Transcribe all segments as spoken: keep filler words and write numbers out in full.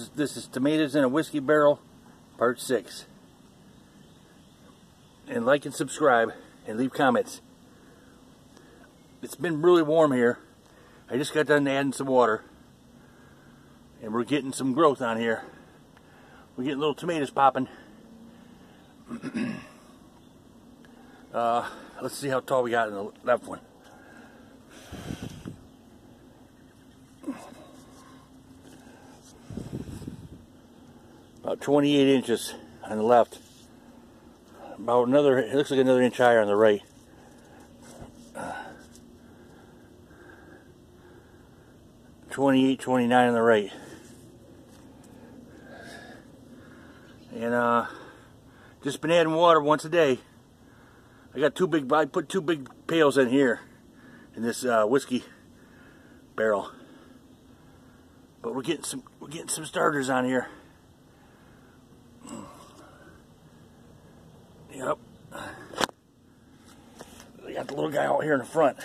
is this is Tomatoes in a Whiskey Barrel, part six. And like and subscribe and leave comments. It's been really warm here. I just got done adding some water, and we're getting some growth on here. We're getting little tomatoes popping. uh, let's see how tall we got in the left one. About twenty-eight inches on the left. About another, it looks like another inch higher on the right. Uh, twenty-eight, twenty-nine on the right. And uh, just been adding water once a day. I got two big, I put two big pails in here in this uh, whiskey barrel. But we're getting some, we're getting some starters on here. Yep. We got the little guy out here in the front.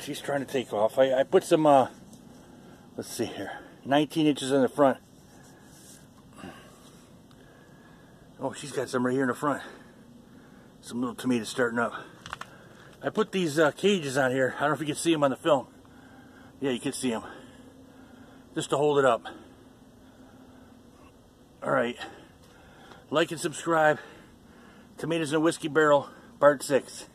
She's trying to take off. I, I put some, uh, let's see here, nineteen inches in the front. Oh, she's got some right here in the front. Some little tomatoes starting up. I put these uh, cages on here. I don't know if you can see them on the film. Yeah, you can see them. Just to hold it up. All right. Like and subscribe. Tomatoes in a Whiskey Barrel, part six.